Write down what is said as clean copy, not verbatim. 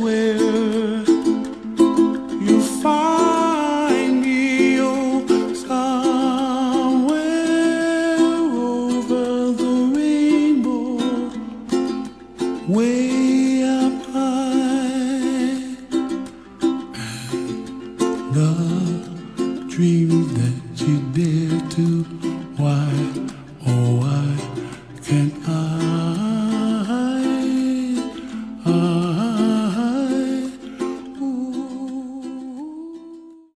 way up high.